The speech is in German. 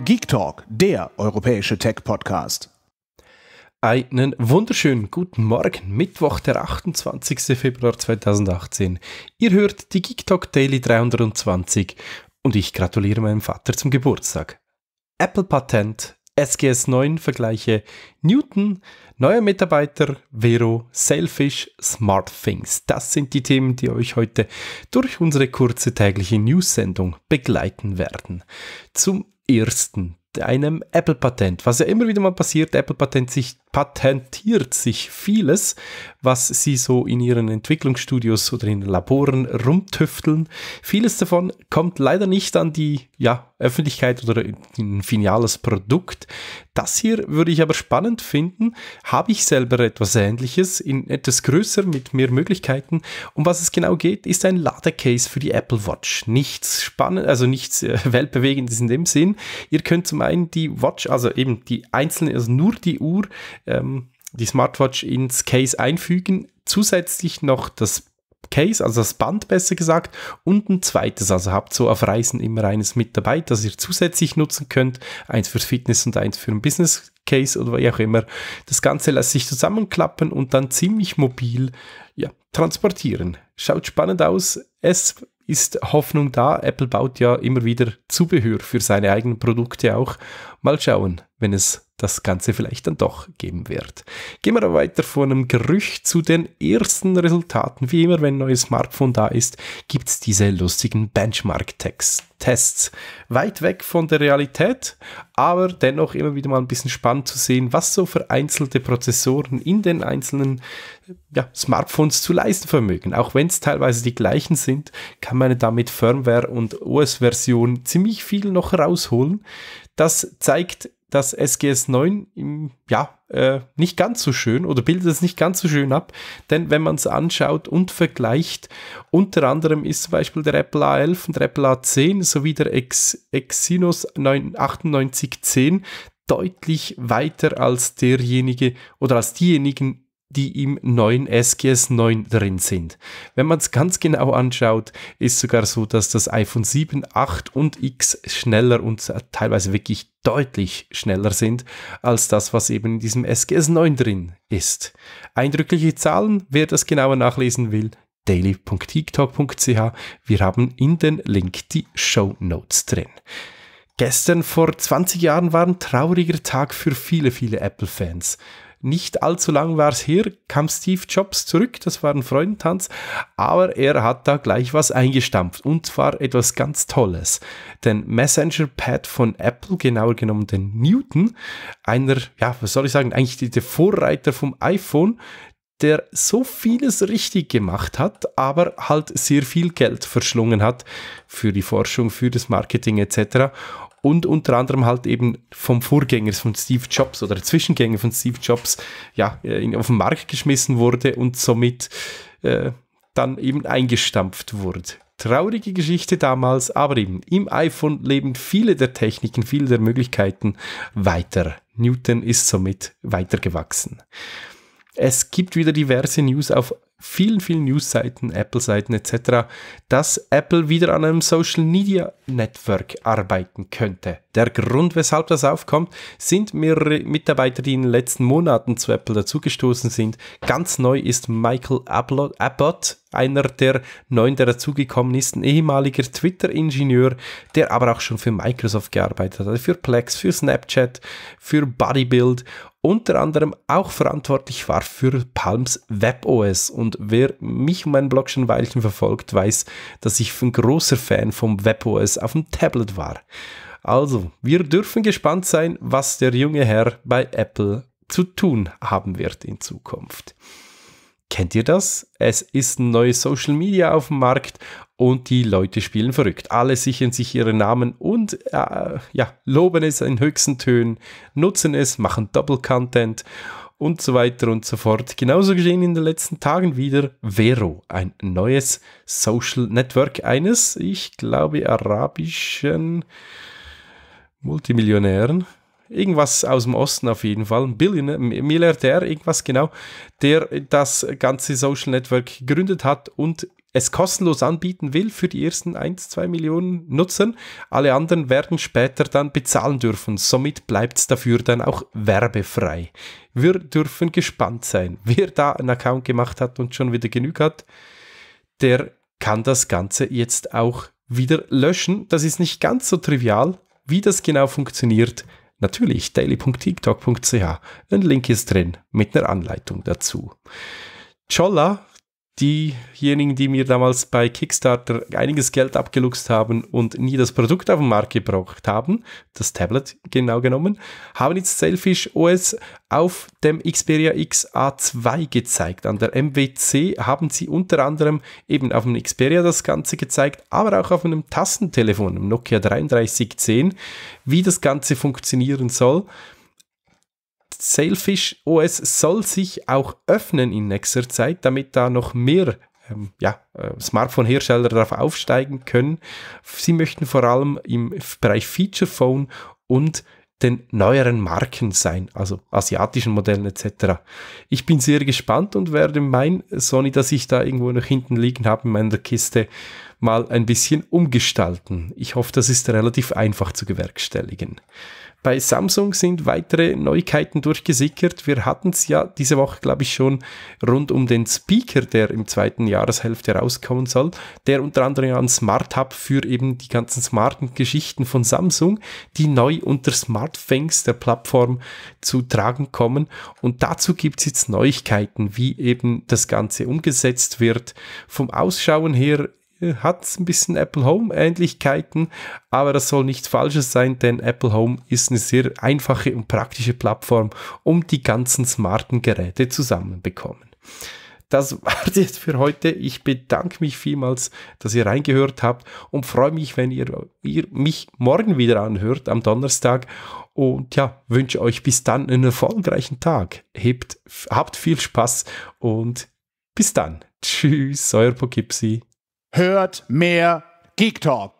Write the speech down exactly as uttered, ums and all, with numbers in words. GeekTalk, der europäische Tech-Podcast. Einen wunderschönen guten Morgen, Mittwoch, der achtundzwanzigsten Februar zweitausendachtzehn. Ihr hört die GeekTalk Daily dreihundertzwanzig und ich gratuliere meinem Vater zum Geburtstag. Apple-Patent, S G S neun Vergleiche, Newton, neuer Mitarbeiter, Vero, Sailfish, SmartThings. Das sind die Themen, die euch heute durch unsere kurze tägliche News-Sendung begleiten werden. Zum Ersten, einem Apple-Patent. Was ja immer wieder mal passiert, Apple patent sich, patentiert sich vieles, was sie so in ihren Entwicklungsstudios oder in Laboren rumtüfteln. Vieles davon kommt leider nicht an die ja, Öffentlichkeit oder in ein finales Produkt. Das hier würde ich aber spannend finden. Habe ich selber etwas Ähnliches, in etwas größer, mit mehr Möglichkeiten. Um was es genau geht, ist ein Ladecase für die Apple Watch. Nichts spannend, also nichts äh, weltbewegendes in dem Sinn. Ihr könnt zum einen die Watch, also eben die einzelne, also nur die Uhr, ähm, die Smartwatch ins Case einfügen, zusätzlich noch das Case, also das Band besser gesagt, und ein zweites, also habt so auf Reisen immer eines mit dabei, das ihr zusätzlich nutzen könnt, eins fürs Fitness und eins für ein Business Case oder wie auch immer. Das Ganze lässt sich zusammenklappen und dann ziemlich mobil ja, transportieren. Schaut spannend aus, es ist Hoffnung da. Apple baut ja immer wieder Zubehör für seine eigenen Produkte auch. Mal schauen, wenn es das Ganze vielleicht dann doch geben wird. Gehen wir aber weiter von einem Gerücht zu den ersten Resultaten. Wie immer, wenn ein neues Smartphone da ist, gibt es diese lustigen Benchmark-Tests. Weit weg von der Realität, aber dennoch immer wieder mal ein bisschen spannend zu sehen, was so vereinzelte Prozessoren in den einzelnen ja, Smartphones zu leisten vermögen. Auch wenn es teilweise die gleichen sind, kann man damit Firmware und O S-Version ziemlich viel noch rausholen. Das zeigt das S G S neun ja, äh, nicht ganz so schön oder bildet es nicht ganz so schön ab, denn wenn man es anschaut und vergleicht, unter anderem ist zum Beispiel der Apple A elf und der Apple A zehn sowie der Ex Exynos achtundneunzig zehn deutlich weiter als derjenige oder als diejenigen, die im neuen S G S neun drin sind. Wenn man es ganz genau anschaut, ist sogar so, dass das iPhone sieben, acht und X schneller und teilweise wirklich deutlich schneller sind, als das, was eben in diesem S G S neun drin ist. Eindrückliche Zahlen, wer das genauer nachlesen will, daily punkt geektalk punkt c h. Wir haben in den Link die Shownotes drin. Gestern vor zwanzig Jahren war ein trauriger Tag für viele, viele Apple-Fans. Nicht allzu lang war es her, kam Steve Jobs zurück, das war ein Freudentanz, aber er hat da gleich was eingestampft und zwar etwas ganz Tolles. Den Messenger Pad von Apple, genauer genommen den Newton, einer, ja, was soll ich sagen, eigentlich der Vorreiter vom iPhone, der so vieles richtig gemacht hat, aber halt sehr viel Geld verschlungen hat für die Forschung, für das Marketing et cetera. Und unter anderem halt eben vom Vorgänger von Steve Jobs oder Zwischengänger von Steve Jobs ja, in, auf den Markt geschmissen wurde und somit äh, dann eben eingestampft wurde. Traurige Geschichte damals, aber eben im iPhone leben viele der Techniken, viele der Möglichkeiten weiter. Newton ist somit weitergewachsen. Es gibt wieder diverse News auf vielen, vielen News-Seiten, Apple-Seiten et cetera, dass Apple wieder an einem Social-Media-Network arbeiten könnte. Der Grund, weshalb das aufkommt, sind mehrere Mitarbeiter, die in den letzten Monaten zu Apple dazugestoßen sind. Ganz neu ist Michael Abbott, einer der neuen, der dazugekommen ist, ein ehemaliger Twitter-Ingenieur, der aber auch schon für Microsoft gearbeitet hat, für Plex, für Snapchat, für Bodybuild, unter anderem auch verantwortlich war für Palms WebOS. Und wer mich und meinen Blog schon ein Weilchen verfolgt, weiß, dass ich ein großer Fan vom WebOS auf dem Tablet war. Also, wir dürfen gespannt sein, was der junge Herr bei Apple zu tun haben wird in Zukunft. Kennt ihr das? Es ist ein neues Social Media auf dem Markt und die Leute spielen verrückt. Alle sichern sich ihre Namen und äh, ja, loben es in höchsten Tönen, nutzen es, machen Double Content und so weiter und so fort. Genauso geschehen in den letzten Tagen wieder Vero, ein neues Social Network eines, ich glaube, arabischen Multimillionären. Irgendwas aus dem Osten auf jeden Fall, ein Billionär, Milliardär, irgendwas genau, der das ganze Social Network gegründet hat und es kostenlos anbieten will für die ersten ein bis zwei Millionen Nutzern. Alle anderen werden später dann bezahlen dürfen. Somit bleibt es dafür dann auch werbefrei. Wir dürfen gespannt sein. Wer da einen Account gemacht hat und schon wieder genug hat, der kann das Ganze jetzt auch wieder löschen. Das ist nicht ganz so trivial, wie das genau funktioniert. Natürlich daily punkt geektalk punkt c h. Ein Link ist drin mit einer Anleitung dazu. Cholla, diejenigen, die mir damals bei Kickstarter einiges Geld abgeluchst haben und nie das Produkt auf den Markt gebracht haben, das Tablet genau genommen, haben jetzt Sailfish O S auf dem Xperia X A zwei gezeigt. An der M W C haben sie unter anderem eben auf dem Xperia das Ganze gezeigt, aber auch auf einem Tastentelefon, einem Nokia dreiunddreißig zehn, wie das Ganze funktionieren soll. Sailfish O S soll sich auch öffnen in nächster Zeit, damit da noch mehr ähm, ja, Smartphone-Hersteller darauf aufsteigen können. Sie möchten vor allem im Bereich Feature Phone und den neueren Marken sein, also asiatischen Modellen et cetera. Ich bin sehr gespannt und werde mein Sony, das ich da irgendwo noch hinten liegen habe in meiner Kiste, mal ein bisschen umgestalten. Ich hoffe, das ist relativ einfach zu bewerkstelligen. Bei Samsung sind weitere Neuigkeiten durchgesickert. Wir hatten es ja diese Woche, glaube ich, schon rund um den Speaker, der im zweiten Jahreshälfte rauskommen soll, der unter anderem ein Smart Hub für eben die ganzen smarten Geschichten von Samsung, die neu unter SmartThings, der Plattform, zu tragen kommen. Und dazu gibt es jetzt Neuigkeiten, wie eben das Ganze umgesetzt wird. Vom Ausschauen her hat es ein bisschen Apple Home Ähnlichkeiten, aber das soll nichts Falsches sein, denn Apple Home ist eine sehr einfache und praktische Plattform, um die ganzen smarten Geräte zusammenbekommen. Das war's jetzt für heute. Ich bedanke mich vielmals, dass ihr reingehört habt und freue mich, wenn ihr, ihr mich morgen wieder anhört, am Donnerstag. Und ja, wünsche euch bis dann einen erfolgreichen Tag. Hebt, habt viel Spaß und bis dann. Tschüss, euer Pogipsi. Hört mehr Geek Talk.